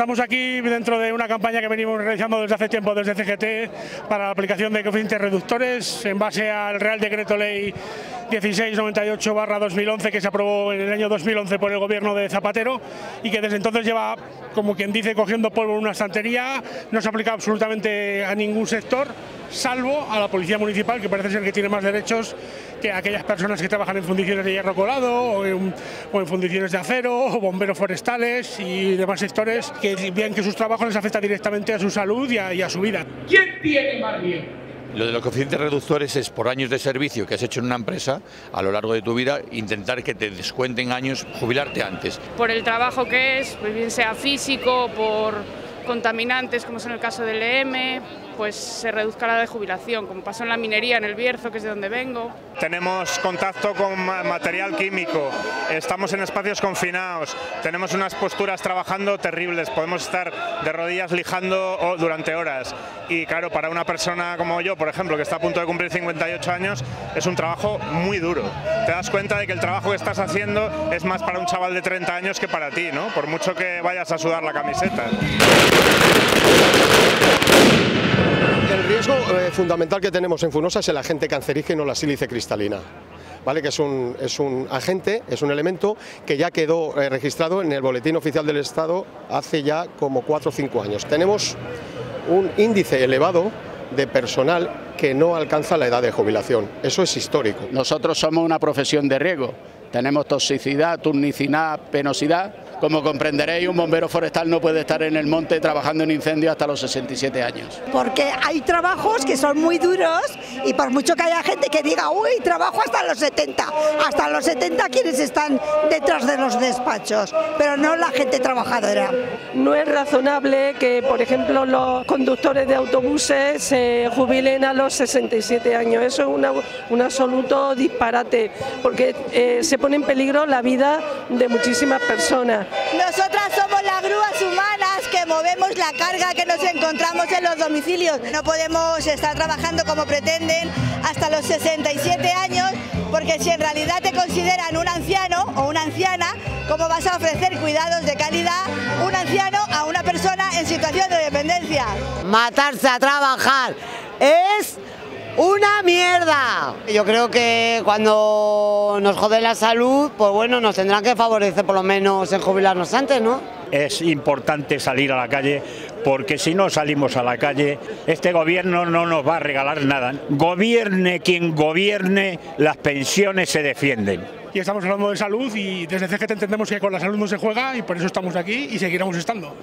Estamos aquí dentro de una campaña que venimos realizando desde hace tiempo desde CGT para la aplicación de coeficientes reductores en base al Real Decreto Ley 1698/2011 que se aprobó en el año 2011 por el gobierno de Zapatero y que desde entonces lleva, como quien dice, cogiendo polvo en una estantería. No se aplica absolutamente a ningún sector, salvo a la policía municipal, que parece ser que tiene más derechos que aquellas personas que trabajan en fundiciones de hierro colado o en fundiciones de acero, o bomberos forestales y demás sectores que vean que sus trabajos les afecta directamente a su salud y a su vida. ¿Quién tiene más bien? Lo de los coeficientes reductores es por años de servicio que has hecho en una empresa a lo largo de tu vida, intentar que te descuenten años, jubilarte antes. Por el trabajo que es, pues bien sea físico, por contaminantes como es en el caso del EM, pues se reduzca la edad de jubilación, como pasó en la minería, en el Bierzo, que es de donde vengo. Tenemos contacto con material químico, estamos en espacios confinados, tenemos unas posturas trabajando terribles, podemos estar de rodillas lijando durante horas. Y claro, para una persona como yo, por ejemplo, que está a punto de cumplir 58 años, es un trabajo muy duro. Te das cuenta de que el trabajo que estás haciendo es más para un chaval de 30 años que para ti, ¿no? Por mucho que vayas a sudar la camiseta. El riesgo fundamental que tenemos en Funosa es el agente cancerígeno, la sílice cristalina, ¿vale? Que es un agente, es un elemento que ya quedó registrado en el Boletín Oficial del Estado hace ya como 4 o 5 años. Tenemos un índice elevado de personal que no alcanza la edad de jubilación, eso es histórico. Nosotros somos una profesión de riesgo, tenemos toxicidad, turnicidad, penosidad. Como comprenderéis, un bombero forestal no puede estar en el monte trabajando en incendios hasta los 67 años. Porque hay trabajos que son muy duros y por mucho que haya gente que diga uy, trabajo hasta los 70, quienes están detrás de los despachos, pero no la gente trabajadora. No es razonable que, por ejemplo, los conductores de autobuses se jubilen a los 67 años, eso es un absoluto disparate, porque se pone en peligro la vida de muchísimas personas. Nosotras somos las grúas humanas que movemos la carga que nos encontramos en los domicilios. No podemos estar trabajando como pretenden hasta los 67 años, porque si en realidad te consideran un anciano o una anciana, ¿cómo vas a ofrecer cuidados de calidad un anciano a una persona en situación de dependencia? Matarse a trabajar es una mierda. Yo creo que cuando nos jode la salud, pues bueno, nos tendrán que favorecer por lo menos en jubilarnos antes, ¿no? Es importante salir a la calle, porque si no salimos a la calle, este gobierno no nos va a regalar nada. Gobierne quien gobierne, las pensiones se defienden. Y estamos hablando de salud y desde CGT entendemos que con la salud no se juega y por eso estamos aquí y seguiremos estando.